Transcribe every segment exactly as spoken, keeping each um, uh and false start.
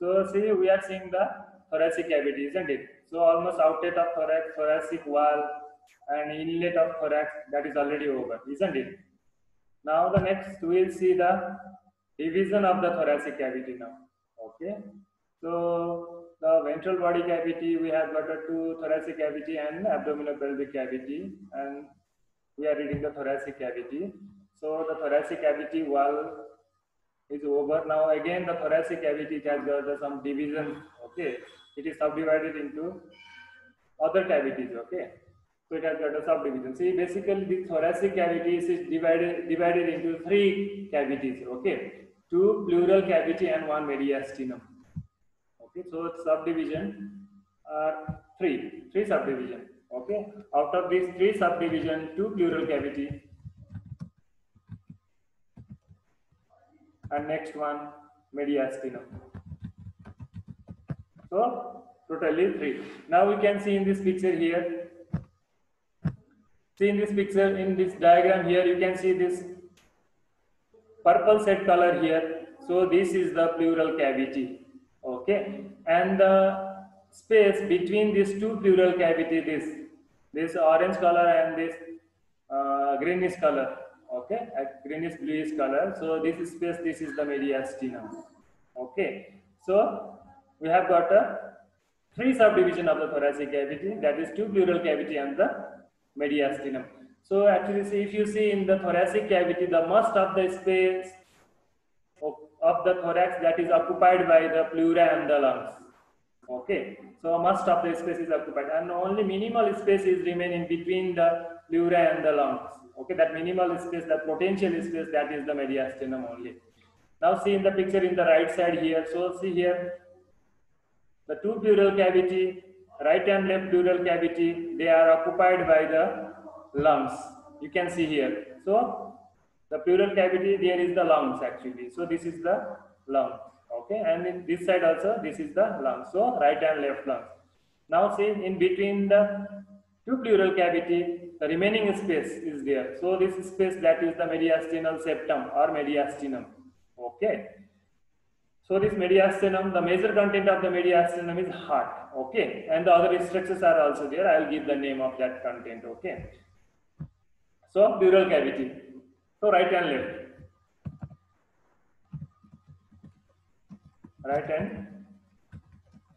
So see, we are seeing the thoracic cavity, isn't it? So almost outlet of thorax, thoracic wall, and inlet of thorax, that is already over, isn't it? Now the next we will see the division of the thoracic cavity now. Okay. So the ventral body cavity, we have got a two thoracic cavity and abdominal pelvic cavity, and we are reading the thoracic cavity. So the thoracic cavity wall is over. Now again the thoracic cavity has got some division. Okay, it is subdivided into other cavities. Okay, so it has got a subdivision. See, basically the thoracic cavity is divided divided into three cavities. Okay, two pleural cavity and one mediastinum. Okay, so subdivision are three, three subdivision. Okay, out of these three subdivision, two pleural cavity. And next one mediastinum. So totally three. Now we can see in this picture here. See in this picture, in this diagram here, you can see this purple set color here. So this is the pleural cavity. Okay, and the space between these two pleural cavity, this this orange color and this uh, greenish color. Okay, at greenish bluish color. So this is space. This is the mediastinum. Okay, so we have got a three subdivision of the thoracic cavity. That is two pleural cavity and the mediastinum. So actually, see, if you see in the thoracic cavity, the most of the space of, of the thorax that is occupied by the pleura and the lungs. Okay, so most of the space is occupied, and only minimal space is remaining between the pleura and the lungs. Okay, that minimal space, that potential space, that is the mediastinum only. Now see in the picture in the right side here. So see here, the two pleural cavity, right and left pleural cavity, they are occupied by the lungs. You can see here. So the pleural cavity, there is the lungs actually. So this is the lung. Okay, and in this side also, this is the lung. So right and left lungs. Now see in between the two pleural cavity, the remaining space is there. So this space, that is the mediastinal septum or mediastinum. Okay. So this mediastinum, the major content of the mediastinum is heart. Okay. And the other structures are also there. I will give the name of that content. Okay. So pleural cavity. So right and left. Right and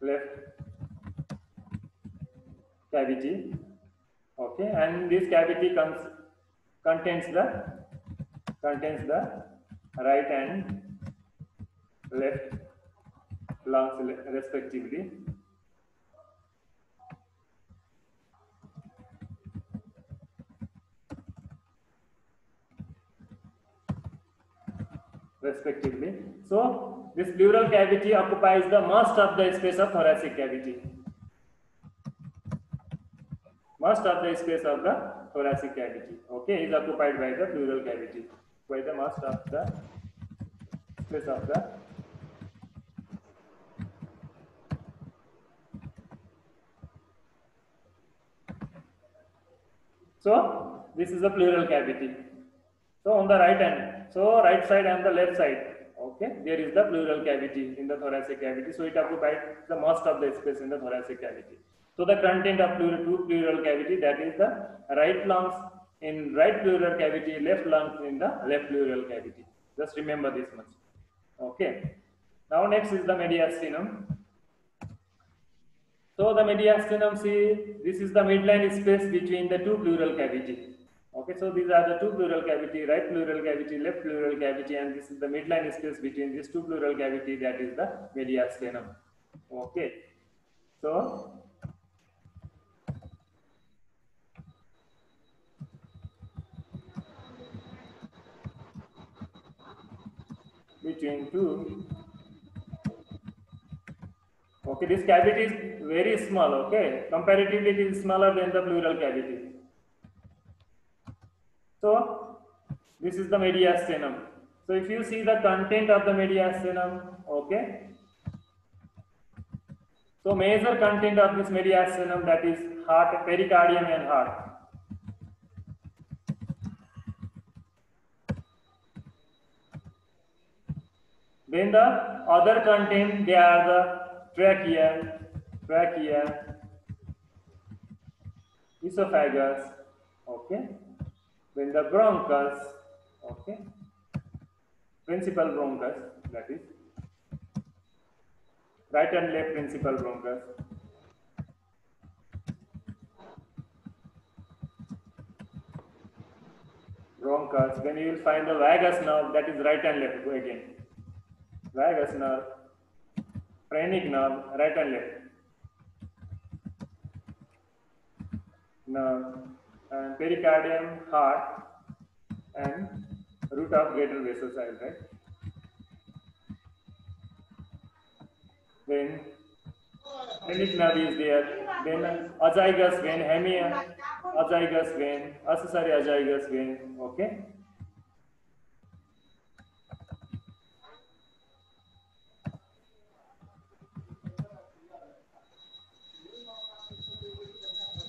left cavity. Okay, and this cavity comes contains the contains the right and left lungs respectively. Respectively. So this pleural cavity occupies the most of the space of thoracic cavity. Most of the space of the thoracic cavity, okay, is occupied by the pleural cavity, by the most of the space of the so this is the pleural cavity. So on the right hand, so right side and the left side, okay, there is the pleural cavity in the thoracic cavity. So it occupies the most of the space in the thoracic cavity. So the content of pleural, two pleural cavity, that is the right lungs in right pleural cavity, left lungs in the left pleural cavity. Just remember this much. Okay. Now next is the mediastinum. So the mediastinum, see, this is the midline space between the two pleural cavity. Okay. So these are the two pleural cavity, right pleural cavity, left pleural cavity, and this is the midline space between these two pleural cavity. That is the mediastinum. Okay. So between two, okay, this cavity is very small. Okay, comparatively it is smaller than the pleural cavity. So this is the mediastinum. So if you see the content of the mediastinum, okay, so major content of this mediastinum, that is heart, pericardium and heart. Then the other content, they are the trachea, trachea, esophagus, okay. Then the bronchus, okay, principal bronchus, that is right and left principal bronchus. Bronchus. Then you will find the vagus nerve, that is right and left again. Vagus nerve, phrenic nerve, right and left nerve, and pericardium, heart, and root of greater vessels, right? Then phrenic nerve is there. Then azygous vein, hemian, azygous vein, accessory azygous vein, okay.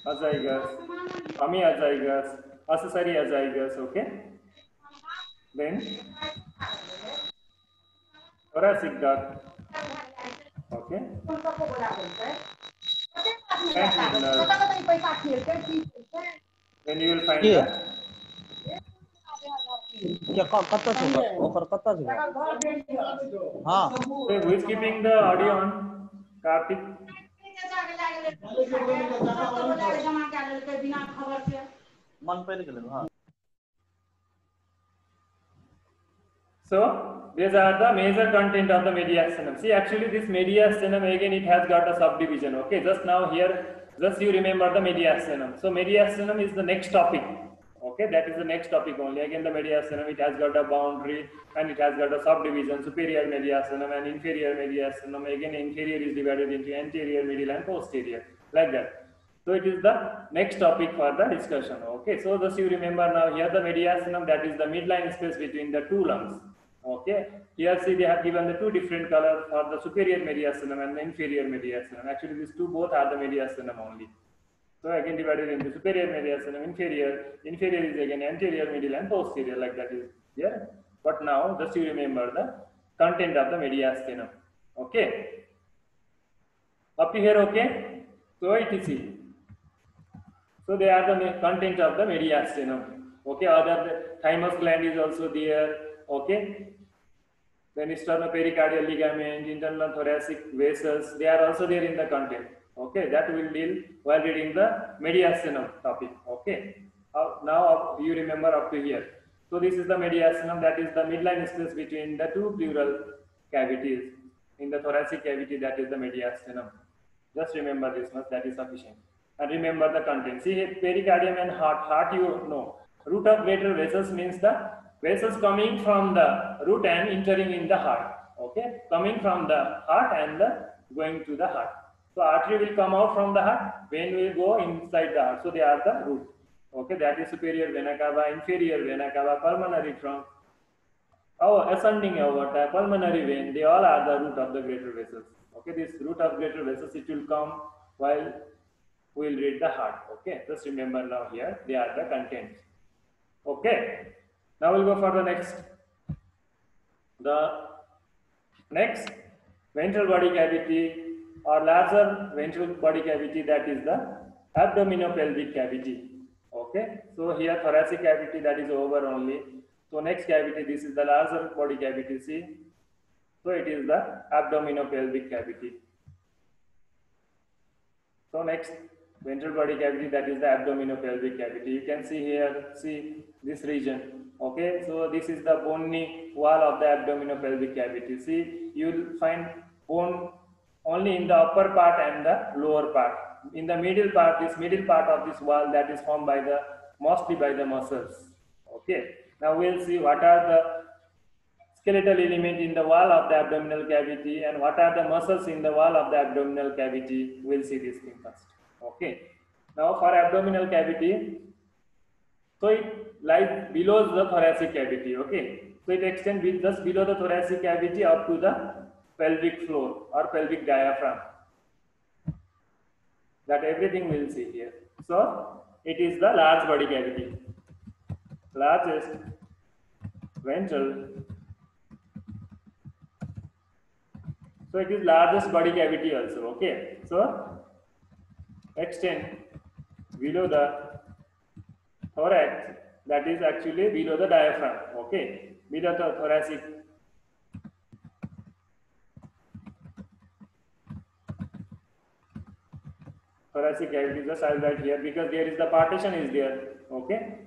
Azygous, hemiazygous, accessory azygous, okay. Then thoracic duct, okay. Then you will find yeah. that. So who is keeping the audio on? Karthik. So these are the major content of the mediastinum. See, actually this mediastinum again it has got a subdivision. Okay, just now here, just you remember the mediastinum. So mediastinum is the next topic. Okay, that is the next topic only. Again, the mediastinum, it has got a boundary and it has got a subdivision, superior mediastinum and inferior mediastinum. Again, inferior is divided into anterior, medial, and posterior, like that. So it is the next topic for the discussion. Okay, so just you remember now here the mediastinum, that is the midline space between the two lungs. Okay, here see they have given the two different colors for the superior mediastinum and the inferior mediastinum. Actually, these two both are the mediastinum only. So again divided into superior mediastinum, inferior. Inferior is again anterior, medial, and posterior, like that is here. But now just you remember the content of the mediastinum. Okay, up to here. Okay, so et cetera. So they are the content of the mediastinum. Okay, other thymus gland is also there. Okay, then sternopericardial ligament, internal thoracic vessels, they are also there in the content. Okay, that we will deal while reading the mediastinum topic. Okay, now you remember up to here. So this is the mediastinum, that is the midline space between the two pleural cavities. In the thoracic cavity, that is the mediastinum. Just remember this much, that is sufficient. And remember the content. See here, pericardium and heart. Heart you know. Root of greater vessels means the vessels coming from the root and entering in the heart. Okay, coming from the heart and the going to the heart. So artery will come out from the heart, vein will go inside the heart. So they are the root. Okay, that is superior vena cava, inferior vena cava, pulmonary trunk, our ascending aorta, pulmonary vein. They all are the root of the greater vessels. Okay, this root of greater vessels it will come while we will read the heart. Okay, just remember now here they are the content. Okay, now we'll go for the next. The next ventral body cavity or larger ventral body cavity, that is the abdominopelvic cavity. Okay, so here thoracic cavity that is over only. So next cavity, this is the larger body cavity. See, so it is the abdominopelvic cavity. So next ventral body cavity, that is the abdominopelvic cavity. You can see here, see this region. Okay, so this is the bony wall of the abdominopelvic cavity. See, you will find bone only in the upper part and the lower part. In the middle part, this middle part of this wall that is formed by the mostly by the muscles. Okay, now we will see what are the skeletal element in the wall of the abdominal cavity and what are the muscles in the wall of the abdominal cavity. We'll see this thing first. Okay, now for abdominal cavity, so it lies below the thoracic cavity. Okay, so it extends just below the thoracic cavity up to the pelvic floor or pelvic diaphragm. That everything we'll see here. So it is the large body cavity, largest ventral So it is largest body cavity also. Okay, so extend below the thorax, that is actually below the diaphragm. Okay, below the thoracic thoracic cavity is the size right here, because there is the partition is there. Okay,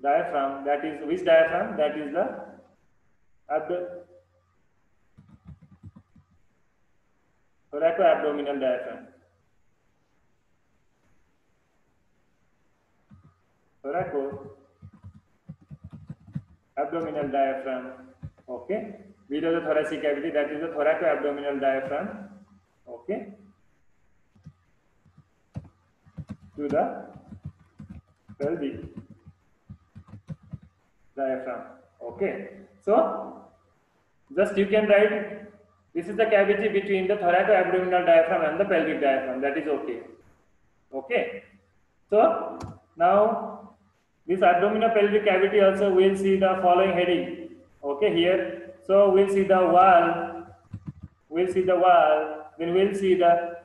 diaphragm, that is which diaphragm? That is the abdominal. thoracoabdominal diaphragm. Thoracoabdominal diaphragm. Okay. Below the thoracic cavity, that is the thoracoabdominal diaphragm. Okay. To the pelvic diaphragm. Okay. So just you can write. This is the cavity between the thoracoabdominal diaphragm and the pelvic diaphragm. That is okay. Okay. So now this abdominopelvic cavity also we will see the following heading. Okay, here. So we will see the wall. We will see the wall. Then we will see the.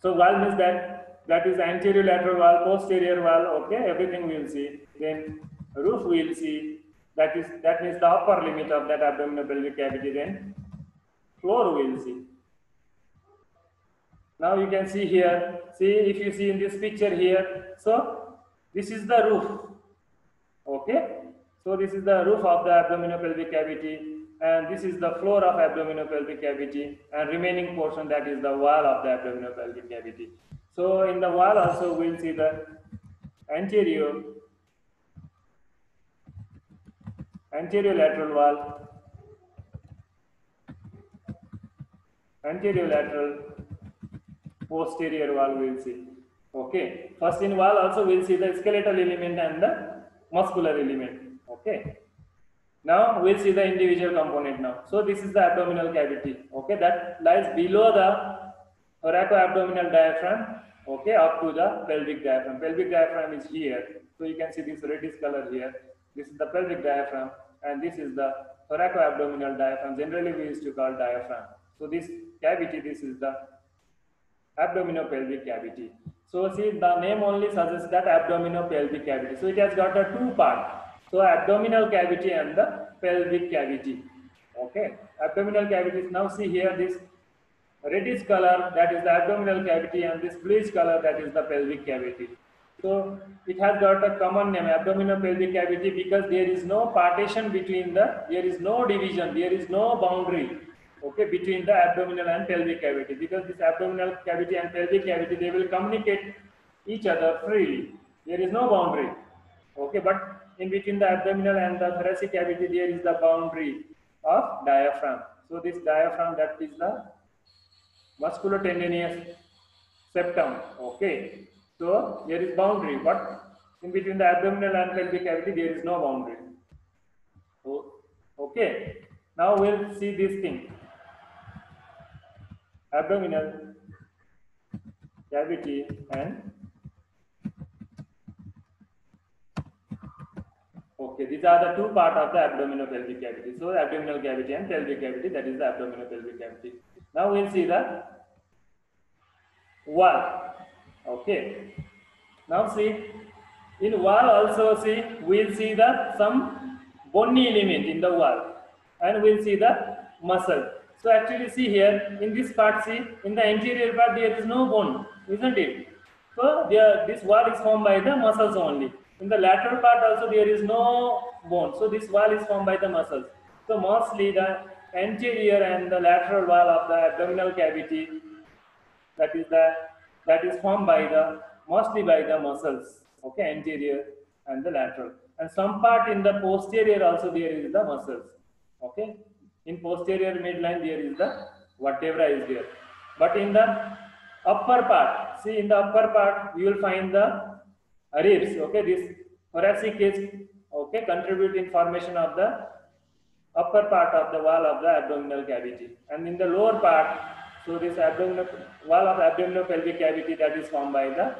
So wall means that that is anterior lateral wall, posterior wall. Okay, everything we will see. Then roof we will see. That is that means the upper limit of that abdominopelvic cavity. Then floor we will see. Now you can see here. See, if you see in this picture here, so this is the roof. Okay, so this is the roof of the abdominopelvic cavity, and this is the floor of abdominopelvic cavity, and remaining portion, that is the wall of the abdominopelvic cavity. So in the wall also we will see the anterior, anterior lateral wall. Anterior lateral, posterior wall we will see. Okay, first in wall also we will see the skeletal element and the muscular element. Okay, now we will see the individual component now. So this is the abdominal cavity. Okay, that lies below the thoracoabdominal diaphragm. Okay, up to the pelvic diaphragm. Pelvic diaphragm is here. So you can see this reddish color here. This is the pelvic diaphragm, and this is the thoracoabdominal diaphragm. Generally we used to call diaphragm. So this cavity, this is the abdominopelvic cavity. So see, the name only suggests that abdominopelvic cavity. So it has got a two part. So abdominal cavity and the pelvic cavity. Okay, abdominal cavities. Now see here, this reddish color, that is the abdominal cavity, and this bluish color, that is the pelvic cavity. So it has got a common name, abdominopelvic cavity, because there is no partition between the, there is no division, there is no boundary. Okay, between the abdominal and pelvic cavity, because this abdominal cavity and pelvic cavity, they will communicate each other freely. There is no boundary. Okay, but in between the abdominal and the thoracic cavity, there is the boundary of diaphragm. So this diaphragm, that is the musculotendinous septum. Okay, so there is boundary, but in between the abdominal and pelvic cavity, there is no boundary. So, okay, now we'll see this thing. Abdominal cavity and okay, these are the two part of the abdominopelvic cavity. So abdominal cavity and pelvic cavity, that is the abdominopelvic cavity. Now we'll see the wall. Okay, now see in wall also, see we'll see the some bony element in the wall, and we'll see the muscle. So actually see here, in this part, see in the anterior part there is no bone, isn't it? So there, this wall is formed by the muscles only. In the lateral part also there is no bone, so this wall is formed by the muscles. So mostly the anterior and the lateral wall of the abdominal cavity, that is the that is formed by the mostly by the muscles. Okay, anterior and the lateral, and some part in the posterior also there is the muscles. Okay. In posterior midline there is the vertebra is there, but in the upper part, see in the upper part you will find the ribs. Okay, this thoracic cage, okay, contribute in formation of the upper part of the wall of the abdominal cavity, and in the lower part, so this abdominal wall of abdominopelvic cavity, that is formed by the,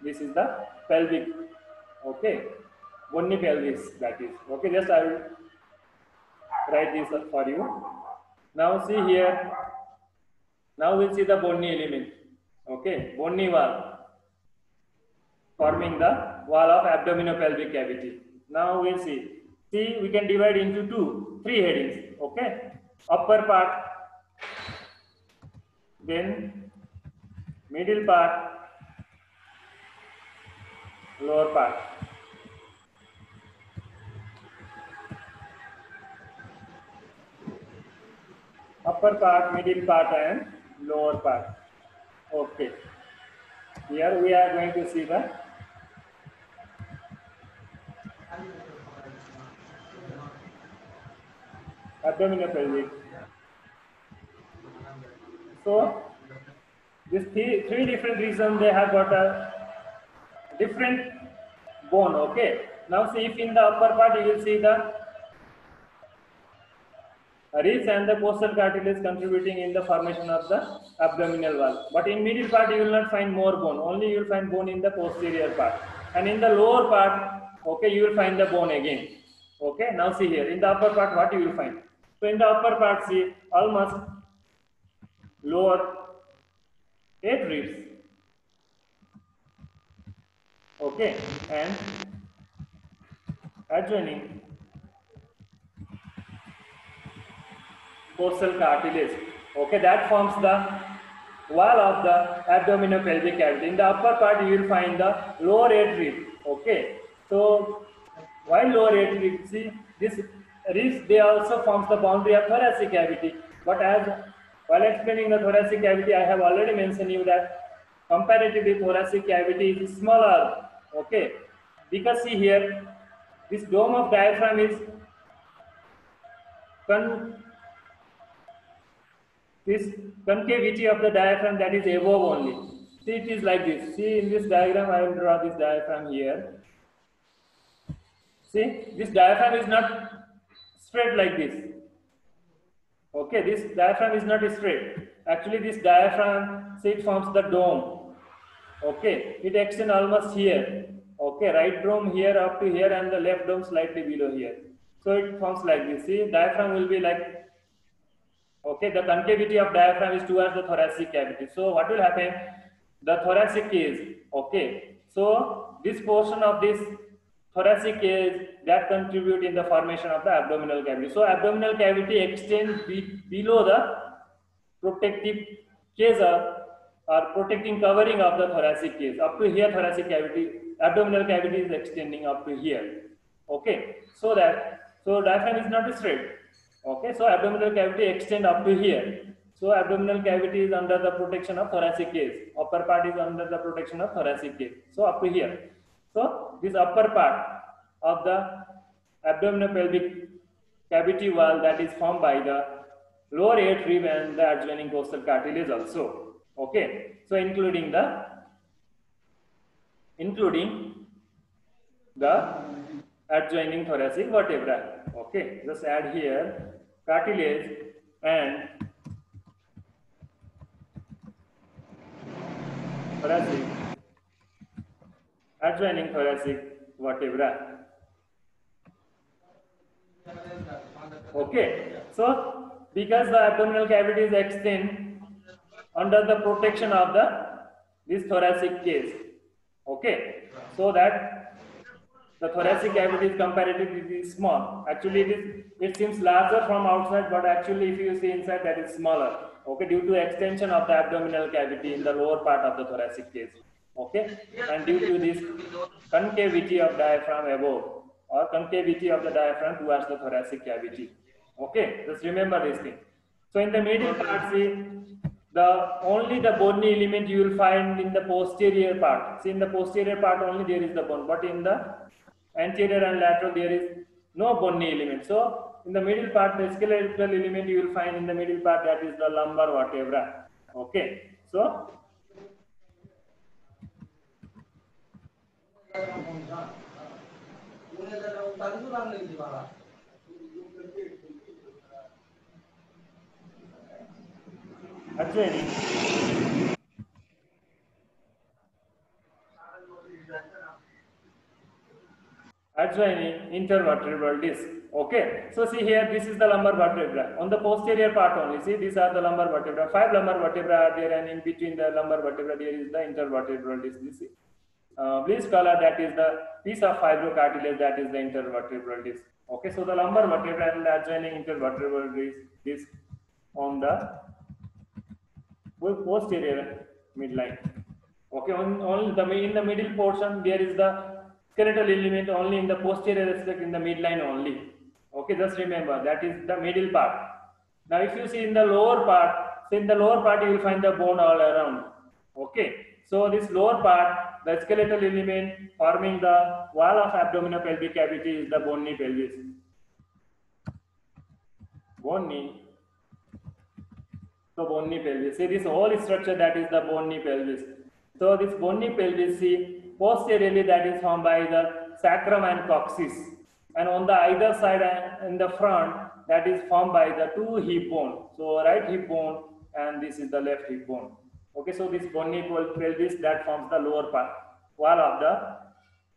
this is the pelvic, okay, bony pelvis, that is. Okay, just I will write this for you. Now see here. Now we see the Bonni element. Okay, Bonni wall forming the wall of abdominopelvic cavity. Now we see. See, we can divide into two, three headings. Okay, upper part, then middle part, lower part. Upper part, middle part, and lower part. Okay. Here we are going to see the abdominopelvic. So these three, three different regions, they have got a different bone. Okay. Now see, if in the upper part you will see the ribs and the costal cartilage contributing in the formation of the abdominal wall. But in middle part you will not find more bone. Only you will find bone in the posterior part. And in the lower part, okay, you will find the bone again. Okay. Now see here, in the upper part, what you will find? So in the upper part, see, almost lower eight ribs, okay, and adjoining costal cartilage. Okay, that forms the wall of the abdominopelvic cavity. In the upper part, you will find the lower eight ribs. Okay, so while lower eight ribs, see, this ribs, they also forms the boundary of thoracic cavity. But as while explaining the thoracic cavity, I have already mentioned you that comparatively thoracic cavity is smaller. Okay, because see here, this dome of diaphragm is con this concavity of the diaphragm that is above only. See, it is like this. See, in this diagram, I will draw this diaphragm here. See, this diaphragm is not straight like this. Okay, this diaphragm is not straight. Actually, this diaphragm, see, it forms the dome. Okay, it extends almost here. Okay, right dome here up to here, and the left dome slightly below here. So it forms like this. See, diaphragm will be like. Okay, the concavity of diaphragm is towards the thoracic cavity. So what will happen? The thoracic cage. Okay, so this portion of this thoracic cage that contribute in the formation of the abdominal cavity. So abdominal cavity extends be below the protective cage or, or protecting covering of the thoracic cage. Up to here thoracic cavity, abdominal cavity is extending up to here. Okay, so that, so diaphragm is not straight. Okay, so abdominal cavity extend up to here. So abdominal cavity is under the protection of thoracic cage. Upper part is under the protection of thoracic cage. So up to here. So this upper part of the abdominopelvic cavity wall that is formed by the lower eight rib and the adjoining costal cartilage also. Okay, so including the including the adjoining thoracic vertebra. Okay, just add here cartilage and thoracic adjoining thoracic vertebra. Okay, so because the abdominal cavity is extend under the protection of the this thoracic cage. Okay, so that the thoracic cavity is comparatively small. Actually, it is it seems larger from outside, but actually, if you see inside, that is smaller. Okay, due to extension of the abdominal cavity in the lower part of the thoracic cage. Okay, and due to this concavity of diaphragm above, or concavity of the diaphragm towards the thoracic cavity. Okay, just remember this thing. So in the middle part, see, the only the bony element you will find in the posterior part. See, in the posterior part only there is the bone, but in the anterior and lateral there is no bony element. So in the middle part, the skeletal element you will find in the middle part, that is the lumbar vertebra. Okay, so. Adjoining adjoining intervertebral disc. Okay, so see here, this is the lumbar vertebra. On the posterior part only, see, these are the lumbar vertebra. Five lumbar vertebra are there, and in between the lumbar vertebra there is the intervertebral disc. This uh, this color, that is the piece of fibrocartilage, that is the intervertebral disc. Okay, so the lumbar vertebra and the adjoining intervertebral disc, disc on the posterior midline. Okay, on, on the in the middle portion there is the skeletal element only in the posterior aspect, in the midline only. Okay, just remember that is the middle part. Now, if you see in the lower part, so in the lower part you will find the bone all around. Okay, so this lower part, the skeletal element forming the wall of abdominopelvic cavity is the bony pelvis. Bony, so bony pelvis. See this whole structure, that is the bony pelvis. So this bony pelvis, see, posteriorly that is formed by the sacrum and coccyx. And on the either side and in the front, that is formed by the two hip bone. So right hip bone and this is the left hip bone. Okay, so this bony pelvis that forms the lower part wall of the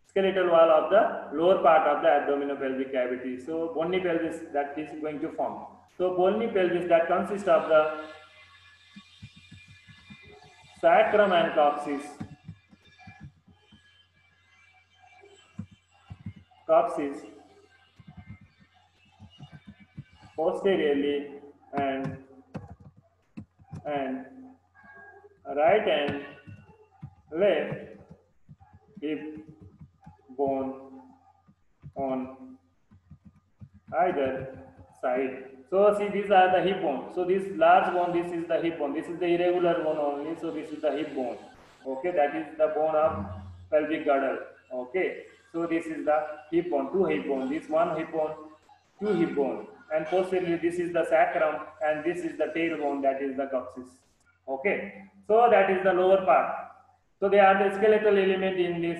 skeletal wall of the lower part of the abdominopelvic cavity. So bony pelvis that is going to form. So bony pelvis that consists of the sacrum and coccyx. Coccyx. Posteriorly and and right and left hip bone on either side. So see, these are the hip bone. So this large bone, this is the hip bone. This is the irregular bone only. So this is the hip bone. Okay, that is the bone of pelvic girdle. Okay, so this is the hip bone, two hip bone. This one hip bone, two hip bone. And posteriorly, this is the sacrum and this is the tailbone, that is the coccyx. Okay, so that is the lower part. So they are the skeletal element in this,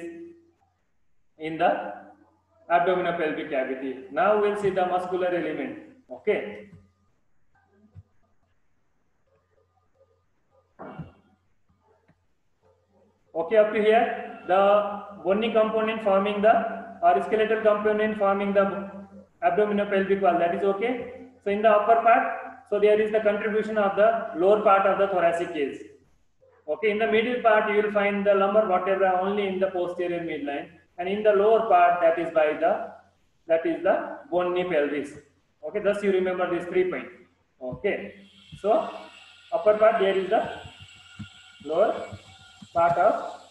in the abdominopelvic cavity. Now we'll see the muscular element. Okay. Okay, up to here, the bony component forming the or skeletal component forming the abdominopelvic wall, that is okay. So in the upper part, so there is the contribution of the lower part of the thoracic cage. Okay, in the middle part you will find the lumbar vertebra only in the posterior midline, and in the lower part that is by the that is the bony pelvis. Okay, thus you remember these three points. Okay, so upper part there is the lower part of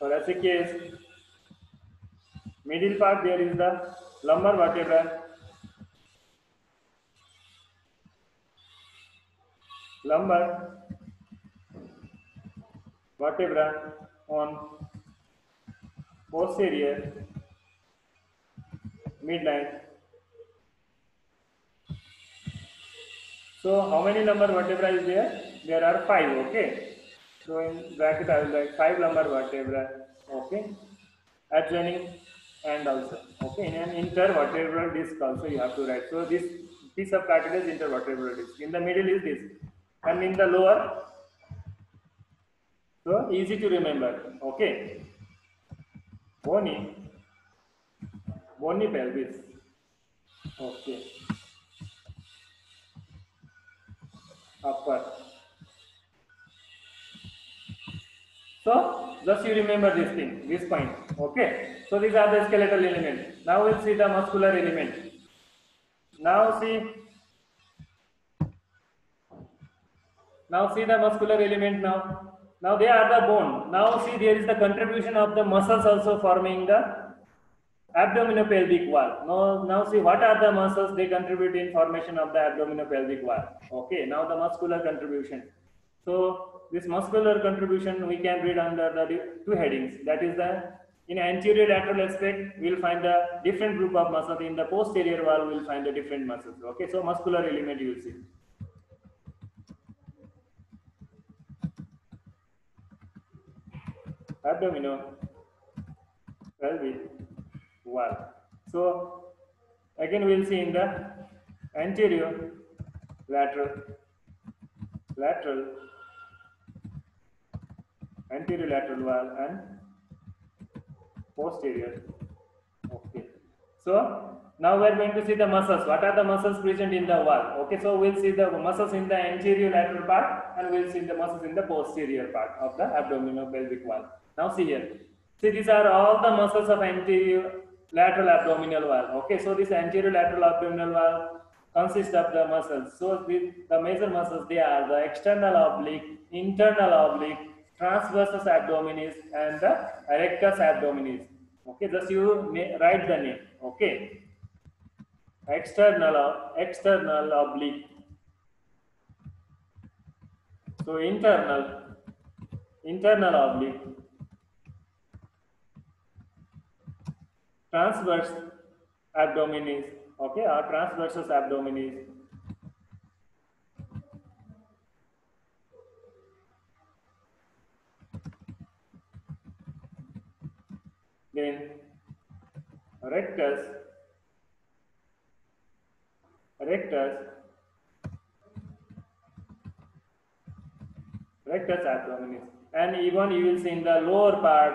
thoracic cage. Middle part there is the lumbar vertebra, lumbar vertebra on posterior midline. So how many lumbar vertebra is there? There are five. Okay, so in bracket I will write five lumbar vertebra. Okay, adjoining and also, okay, in an intervertebral disc also you have to write. So this piece of cartilage is intervertebral disc. In the middle is this, and in the lower. So easy to remember. Okay, bony, bony pelvis. Okay, upper. So just you remember this thing, this point. Okay. So these are the skeletal elements. Now we'll see the muscular element. Now see, now see the muscular element now. Now they are the bone. Now see, there is the contribution of the muscles also forming the abdominopelvic wall. Now, now see what are the muscles they contribute in formation of the abdominopelvic wall. Okay, now the muscular contribution. So this muscular contribution we can read under the two headings. That is the in anterior lateral aspect we will find the different group of muscles, in the posterior wall we will find the different muscles. Okay, so muscular element you will see. Abdominopelvic wall. So again we will see in the anterior lateral lateral anterior lateral wall and posterior. Okay. So now we are going to see the muscles. What are the muscles present in the wall? Okay, so we'll see the muscles in the anterior lateral part, and we'll see the muscles in the posterior part of the abdominopelvic wall. Now see here. See, these are all the muscles of anterior lateral abdominal wall. Okay, so this anterior lateral abdominal wall consists of the muscles. So the, the major muscles, they are the external oblique, internal oblique, transversus abdominis, and the rectus abdominis. Okay, just you write the name. Okay. External external oblique, so internal internal oblique, transverse abdominis, okay, or transversus abdominis, then rectus rectus rectus abdominis, and even you will see in the lower part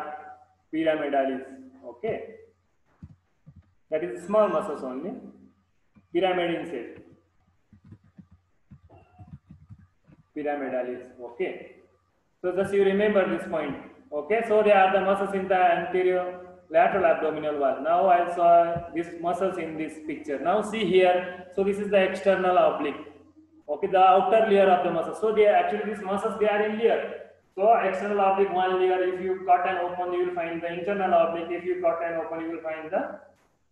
pyramidalis. Okay, that is small muscles only, pyramid in shape, pyramidalis. Okay, so just you remember this point. Okay, so they are the muscles in the anterior lateral abdominal wall. Now I saw these muscles in this picture. Now see here. So this is the external oblique. Okay, the outer layer of the muscle. So they are actually these muscles, they are in layer. So external oblique one layer. If you cut and open, you will find the internal oblique. If you cut and open, you will find the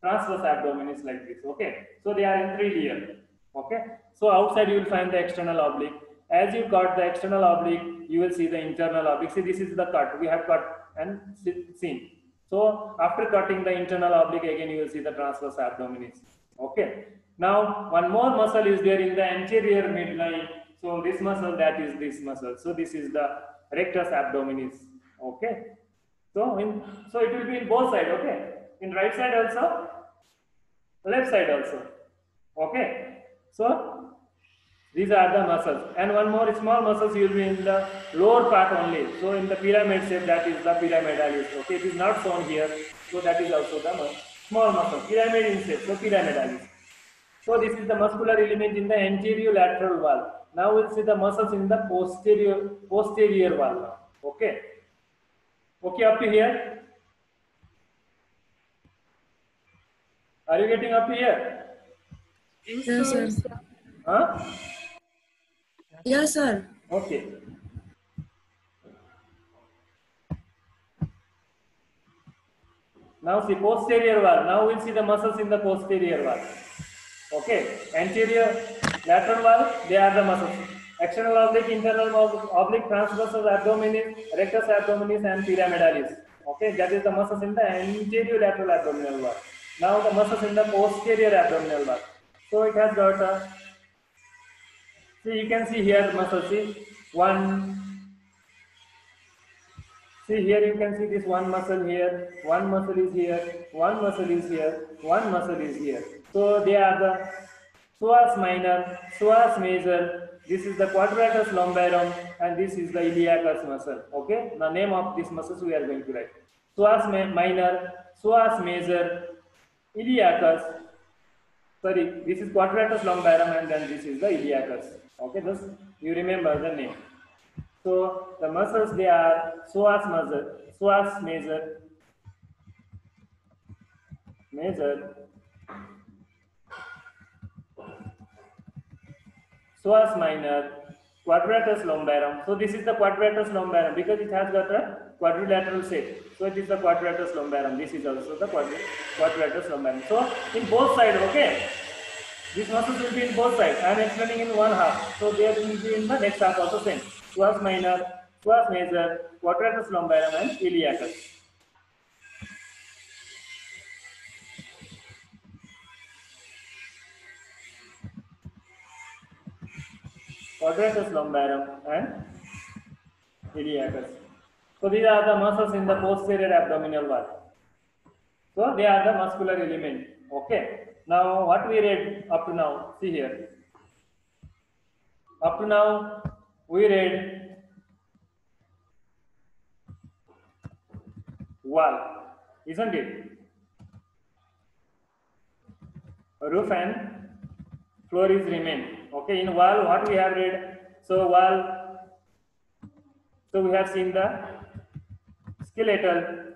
transverse abdominis, like this. Okay. So they are in three layer. Okay. So outside you will find the external oblique. As you cut the external oblique, you will see the internal oblique. See, this is the cut. We have cut and seen. So after cutting the internal oblique, again you will see the transverse abdominis. Okay. Now one more muscle is there in the anterior midline. So this muscle, that is this muscle. So this is the rectus abdominis. Okay. So in so it will be in both sides. Okay. In right side also, left side also. Okay. So these are the muscles, and one more small muscles you will be in the lower part only. So in the pyramid shape, that is the pyramidalis. Okay, it is not shown here. So that is also the small muscle, pyramid in shape. So pyramidalis. So this is the muscular element in the anterior lateral wall. Now we'll see the muscles in the posterior posterior wall. Okay, okay, up to here. Are you getting up here? Yes, sir. Huh? Yes, sir. Okay. Now see posterior wall. Now we'll see the muscles in the posterior wall. Okay. Anterior lateral wall, they are the muscles. External oblique, internal oblique, transversus abdominis, rectus abdominis, and pyramidalis. Okay. That is the muscles in the anterior lateral abdominal wall. Now the muscles in the posterior abdominal wall. So it has got a. See, you can see here muscles. See one. See here, you can see this one muscle here, one muscle is here, one muscle is here, one muscle is here. So they are the psoas minor, psoas major. This is the quadratus lumborum, and this is the iliacus muscle. Okay, the name of these muscles we are going to write: psoas minor, psoas major, iliacus. Sorry, this is quadratus lumborum, and then this is the iliacus. Okay, just you remember the name. So the muscles, they are psoas major, psoas major, major, psoas minor, quadratus lumborum. So this is the quadratus lumborum because it has got a quadrilateral shape. So it is the quadratus lumborum. This is also the quadratus lumborum. So in both sides, okay. These muscles will be in both sides. I am explaining in one half. So they will be in the next half also same. Psoas minor, psoas major, quadratus lumborum, and iliacus. Quadratus lumborum and iliacus. So these are the muscles in the posterior abdominal wall. So they are the muscular element. Okay. Now what we read up to now, see here. Up to now we read wall, isn't it? roof and floor is remain. Okay, in wall what we have read? So wall, so we have seen the skeletal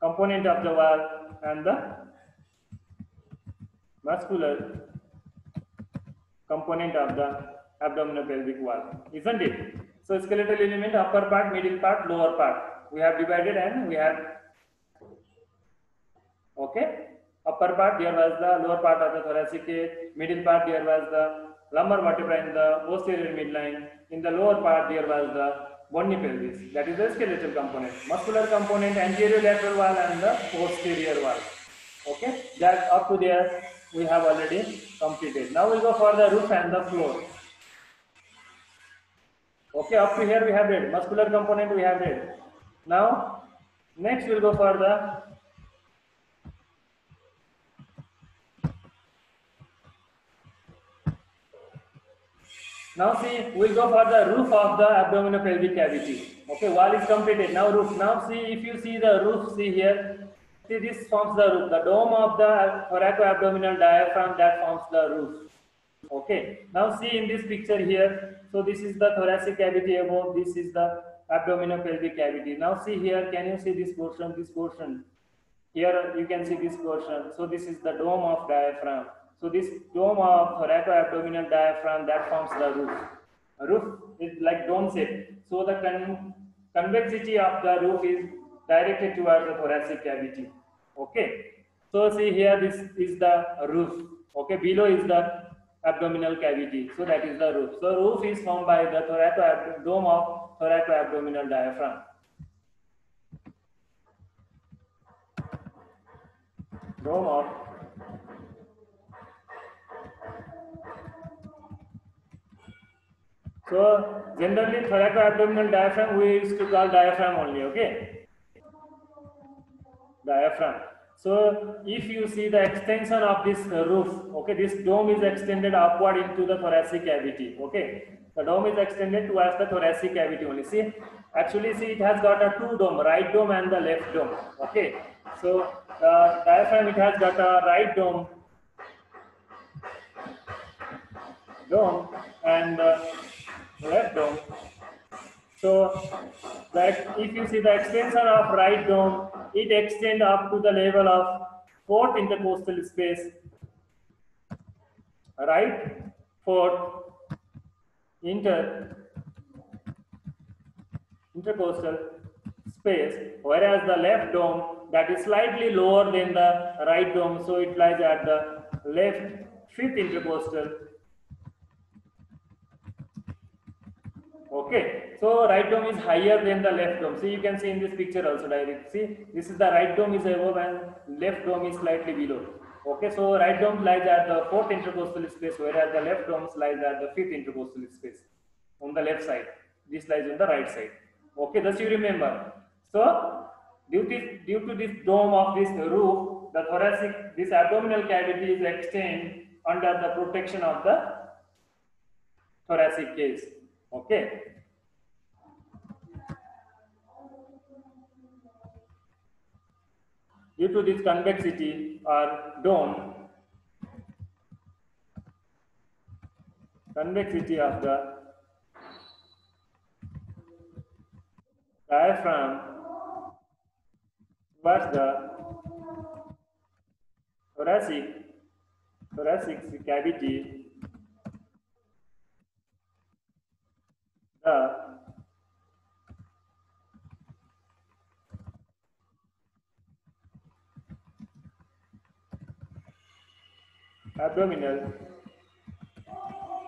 component of the wall and the muscular component of the abdominopelvic wall, isn't it? So skeletal element, upper part, middle part, lower part, we have divided and we have, okay, upper part there was the lower part of the thoracic cage, middle part there was the lumbar vertebra in the posterior midline, in the lower part there was the bony pelvis, that is the skeletal component. Muscular component, anterior lateral wall and the posterior wall. Okay, that up to there we have already completed. Now we'll go for the roof and the floor. Okay, up to here we have read. Muscular component we have read. Now next we'll go for the Now see, we'll go for the roof of the abdominopelvic cavity. Okay, wall is completed. Now roof. Now see, if you see the roof, see here. See, this forms the roof. The dome of the thoracoabdominal diaphragm, that forms the roof. Okay. Now see in this picture here. So this is the thoracic cavity above. This is the abdominopelvic cavity. Now see here. Can you see this portion? This portion. Here you can see this portion. So this is the dome of diaphragm. So this dome of thoracoabdominal diaphragm, that forms the roof. A roof is like dome shape. So the con convexity of the roof is directed towards the thoracic cavity. Okay. So see here, this is the roof. Okay. Below is the abdominal cavity. So that is the roof. So roof is formed by the thoracoabdominal dome of thoracoabdominal diaphragm. Dome of So generally thoracoabdominal diaphragm we used to call diaphragm only. Okay, diaphragm. So if you see the extension of this roof, okay, this dome is extended upward into the thoracic cavity. Okay, the dome is extended towards the thoracic cavity only. See, actually see, it has got a two dome, right dome and the left dome. Okay, so uh, diaphragm, it has got a right dome, dome and uh, left dome. So that if you see the extension of right dome, it extend up to the level of fourth intercostal space, right fourth inter intercostal space, whereas the left dome, that is slightly lower than the right dome, so it lies at the left fifth intercostal. Okay, so right dome is higher than the left dome. So you can see in this picture also direct. See, this is the right dome is above and left dome is slightly below. Okay, so right dome lies at the fourth intercostal space, whereas the left dome lies at the fifth intercostal space on the left side. This lies on the right side. Okay, thus you remember. So due to due to this dome of this roof, the thoracic, this abdominal cavity is extended under the protection of the thoracic cage. Okay. Due to this convexity or dome, convexity of the diaphragm towards the thoracic thoracic cavity, the abdominal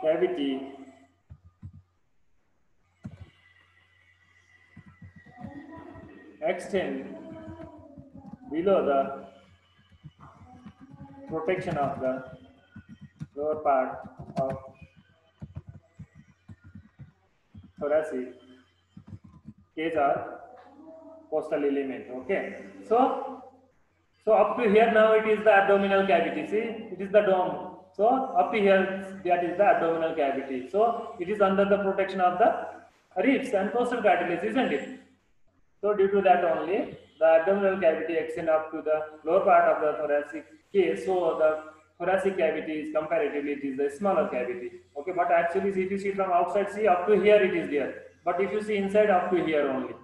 cavity extend below the protection of the lower part of thoracic cage or costal element. Okay, so so up to here now it is the abdominal cavity. See, it is the dome. So up to here that is the abdominal cavity. So it is under the protection of the ribs and costal cartilage, isn't it? So due to that only the abdominal cavity extends up to the lower part of the thoracic K, so the thoracic cavity is comparatively it is the smaller cavity. Okay, but actually if you see from outside, see up to here it is there. But if you see inside, up to here only.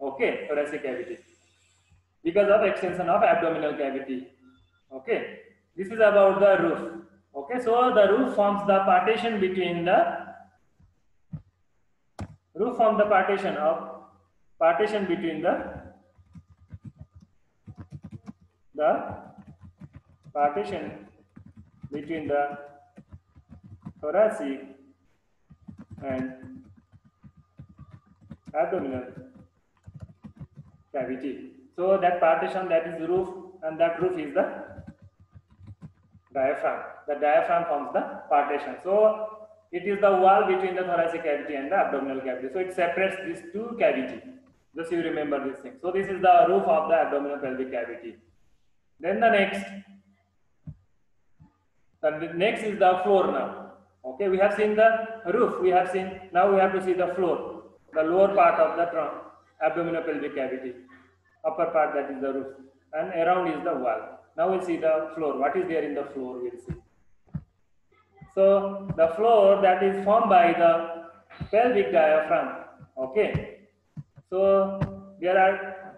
Okay, thoracic cavity because of extension of abdominal cavity. Okay, this is about the roof. Okay, so the roof forms the partition between the roof forms the partition of partition between the the partition between the thoracic and abdominal cavity. So that partition, that is roof, and that roof is the diaphragm. The diaphragm forms the partition. So it is the wall between the thoracic cavity and the abdominal cavity. So it separates these two cavities. Just you remember this thing. So this is the roof of the abdominal pelvic cavity. Then the next, the next is the floor now. Okay, we have seen the roof. We have seen, now we have to see the floor, the lower part of the trunk, abdominal pelvic cavity. Upper part, that is the roof, and around is the wall. Now we'll see the floor. What is there in the floor? We'll see. So the floor that is formed by the pelvic diaphragm. Okay. So there are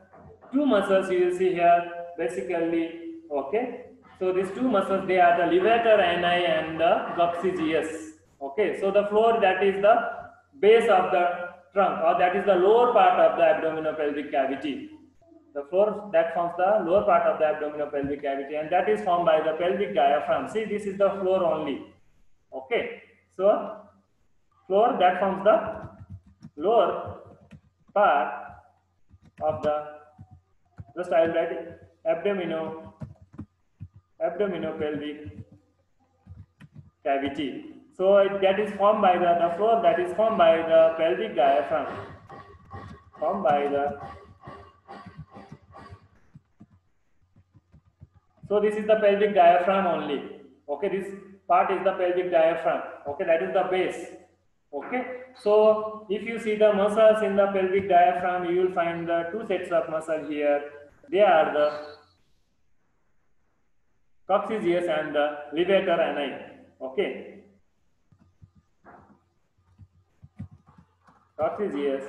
two muscles you will see here basically. Okay. So these two muscles, they are the levator ani and the coccygeus. Okay. So the floor, that is the base of the trunk, or that is the lower part of the abdominal pelvic cavity. The floor that forms the lower part of the abdominal pelvic cavity, and that is formed by the pelvic diaphragm. See, this is the floor only. Okay, so floor that forms the lower part of the, just I will write it, abdominal abdominal pelvic cavity. So it, that is formed by the, the floor that is formed by the pelvic diaphragm, formed by the. So this is the pelvic diaphragm only. Okay, this part is the pelvic diaphragm. Okay, that is the base. Okay, so if you see the muscles in the pelvic diaphragm, you will find the two sets of muscles here. They are the coccygeus and the levator ani. Okay, coccygeus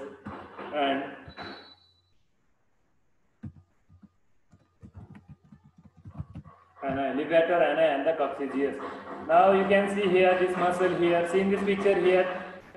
and ani, levator ani and the coccygeus. Now you can see here this muscle here. See in this picture here.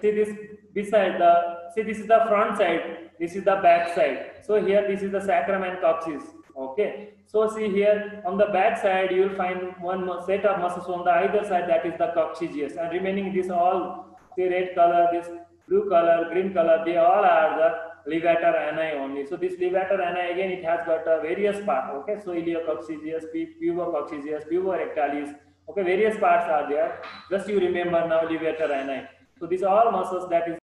See this beside the. See, this is the front side. This is the back side. So here this is the sacrum and coccyx. Okay. So see here on the back side you will find one set of muscles on the either side, that is the coccygeus, and remaining this all, the red color, this blue color, green color, they all are the levator ani only. So this levator ani again, it has got a various part. Okay, so iliococcygeus, pubococcygeus, puborectalis. Okay, various parts are there. Just you remember now levator ani. So these all muscles that is